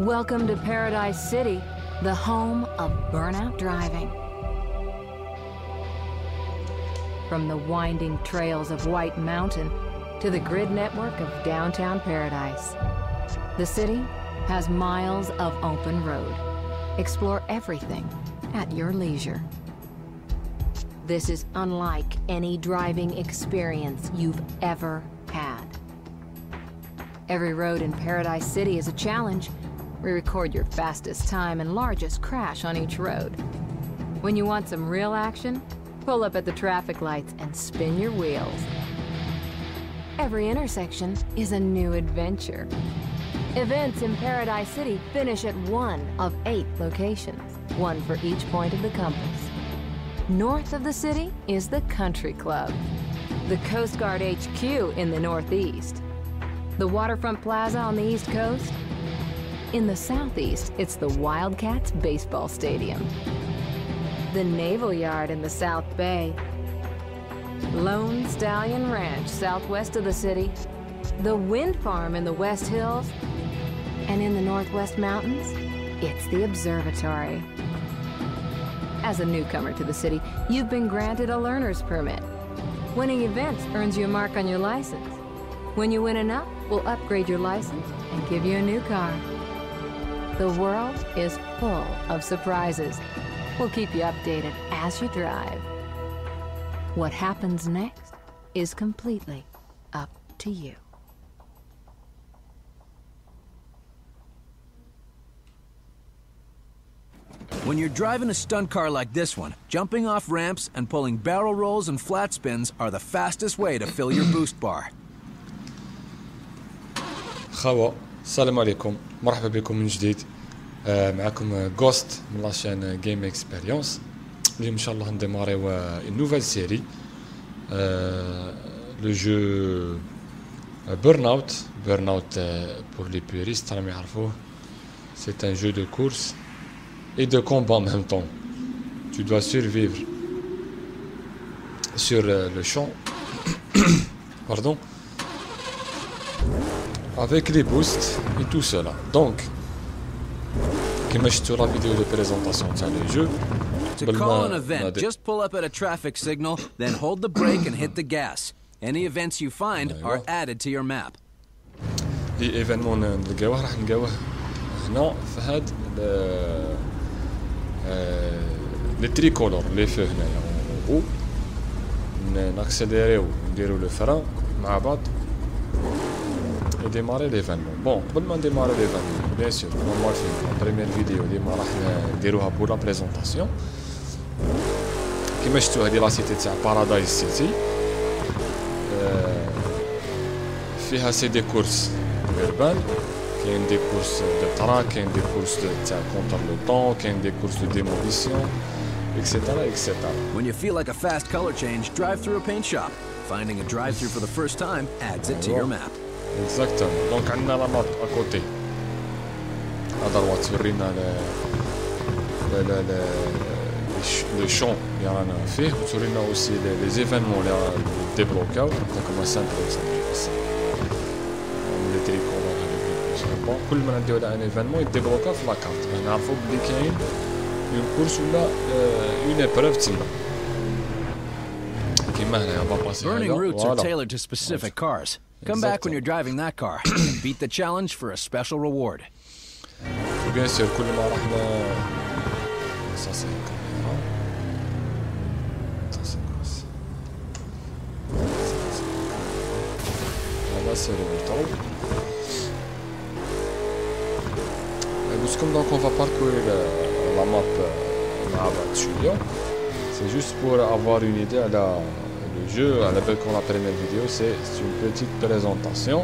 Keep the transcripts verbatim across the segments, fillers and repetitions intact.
Welcome to Paradise City, the home of burnout driving. From the winding trails of White Mountain to the grid network of downtown Paradise, the city has miles of open road. Explore everything at your leisure. This is unlike any driving experience you've ever had. Every road in Paradise City is a challenge. We record your fastest time and largest crash on each road. When you want some real action, pull up at the traffic lights and spin your wheels. Every intersection is a new adventure. Events in Paradise City finish at one of eight locations, one for each point of the compass. North of the city is the Country Club, the Coast Guard H Q in the northeast, the Waterfront Plaza on the East Coast. In the southeast, it's the Wildcats Baseball Stadium, the Naval Yard in the South Bay, Lone Stallion Ranch southwest of the city, the Wind Farm in the West Hills, and in the Northwest Mountains, it's the Observatory. As a newcomer to the city, you've been granted a learner's permit. Winning events earns you a mark on your license. When you win enough, we'll upgrade your license and give you a new car. The world is full of surprises. We'll keep you updated as you drive. What happens next is completely up to you. When you're driving a stunt car like this one, jumping off ramps and pulling barrel rolls and flat spins are the fastest way to fill your boost bar. خوا السلام عليكم مرحبا بكم من جديد معكم جوست من لاشين جيم اكسبيريونس اليوم ان شاء الله نديماريو اون نوفيل سيري لو جو بيرن اوت بيرن اوت بور لي بيوريست راهم يعرفوه سي ان جو دو كورس اي دو كومبا ان ميم طون tu dois survivre sur le champ pardon avec les boosts et tout cela. Donc كما شفتوا لا فيديو دو بريزونطاسيون تاع لو جو بالما just pull up at a traffic signal then hold the brake and hit the gas. Any events you find are added to your map. لي ايفينمون نلقاوه راح نلقاوه هنا في هاد لي تريكولور لي فو هنايا و ناكسيليريو نديرو لو فران مع بعض et démarrer l'événement. Bon, comment démarrer l'événement? Bien sûr, normalement c'est la première vidéo اللي ما راح نديروها pour la présentation. كما شفتوا هذه لا سيتي تاع بارادايز سيتي فيها سي دي كورس urbain, كاين دي كورس دو طرا, كاين دي كورس تاع كونتر لو طون, كاين دي كورس دو ديموليسيون et cetera et cetera. When you feel like a fast color change, drive through a paint shop. Finding a drive-through for the first time adds it to your map. Exactement. Donc on a la map à côté. À droite, sur le le le champ, il y en a fait. Sur le aussi les événements là débloqués. Donc comme ça, c'est les télécommandes. Bon, tout le monde doit un événement et débloqué sur la carte. On a fait bliquer une course ou là une épreuve tellement. Burning routes are tailored to specific cars. Come back when you're driving that car and beat the challenge for a special reward. وبيان سير كل ما رحنا ساسي كاميرا ساسي كاس هذا سير الطريق بصكم دونك on va parcourir la map مع بعض شويه c'est juste pour avoir une idée à la le jeu à l'appel qu'on a première vidéo c'est une petite présentation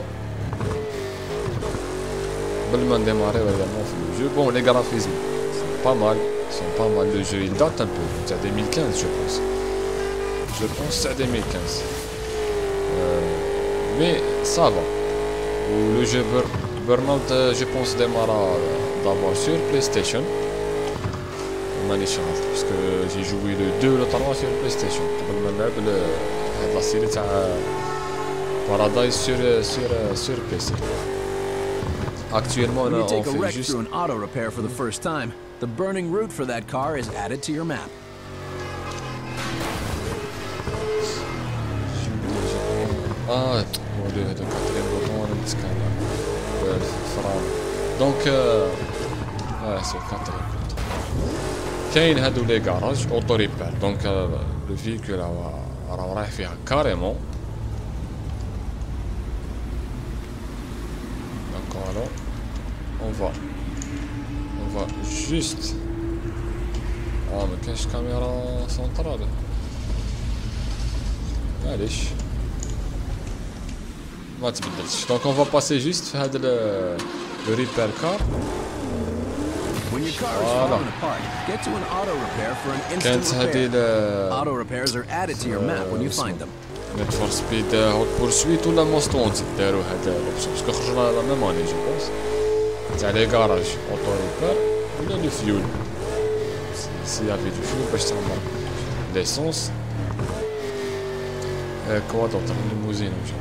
Belman démarrer également le jeu bon les graphismes sont pas mal sont pas mal le jeu il date un peu c'est deux mille quinze je pense je pense c'est deux mille quinze euh, mais ça va le jeu Burnout je pense démarre d'abord sur PlayStation parce que j'ai joué le deux ou le trois sur PlayStation. La série Paradise sur sur sur P C. Actuellement, là, on fait juste... Through an auto repair for the first time, the burning route for that car is added to your map. Ah, mon dieu, le quatrième bouton, on a dit quand même. Ouais, c'est ça. Donc, euh... ouais, c'est le quatrième bouton. كاين هادو لي كاراج أوتو ريبير، دونك لو فيكول راه رايح فيها كاريمون. D'accord, alors on va, on va juste. Ah, mais qu'est-ce caméra centrale? Allez. Donc on va passer juste à le, le repair car. Voilà. Need for Speed Hot Pursuit ou la Most Wanted داروا هاد لوبسيون باسكو خرجنا لا ميم اني جو بونس تاع لي كاراج اوتو ريبار ولا لو فيول سي افي دو فيول باش تعمر ليسونس كوا دوطر ليموزين ان شاء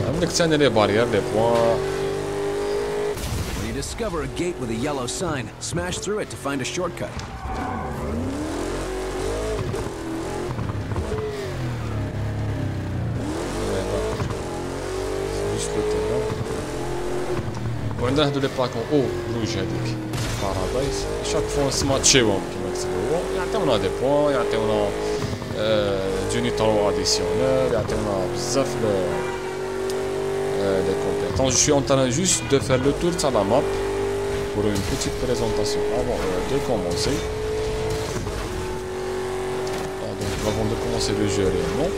الله عندك ثاني لي بارير لي بوان Discover a gate with a yellow sign. Smash through it to find a shortcut. وعندنا هادو لي باكون او بروج هاديك بارادايس شاك فوا سماتشيوهم كيما كتبوا يعطيونا دي بوان يعطيونا دوني طرو اديسيونيل يعطيونا بزاف لي كومبيتونس جو سوي ان تران جوست دو فير لو تور تاع لا ماب بور اون بوتيت بريزونطاسيون افون دو كومونسي افون دو كومونسي لو جو ريالمون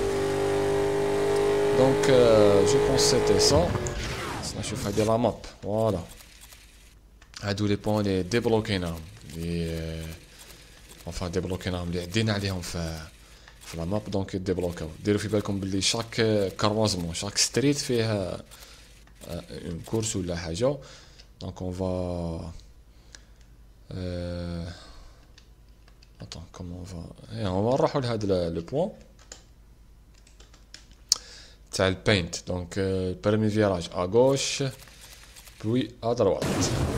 دونك جو بونس سيتي سا نشوف هادي لا ماب فوالا هادو لي بوان لي ديبلوكيناهم لي انفا ديبلوكيناهم لي عدينا عليهم في في لا ماب دونك ديبلوكاو ديروا في بالكم بلي شاك كروازمون شاك ستريت فيها اون كورس ولا حاجه دونك اون فا اتون كومون فا اي اون نروحو لهاد لو بوان تاع البينت دونك بريمي فيراج ا غوش بوي ا دروات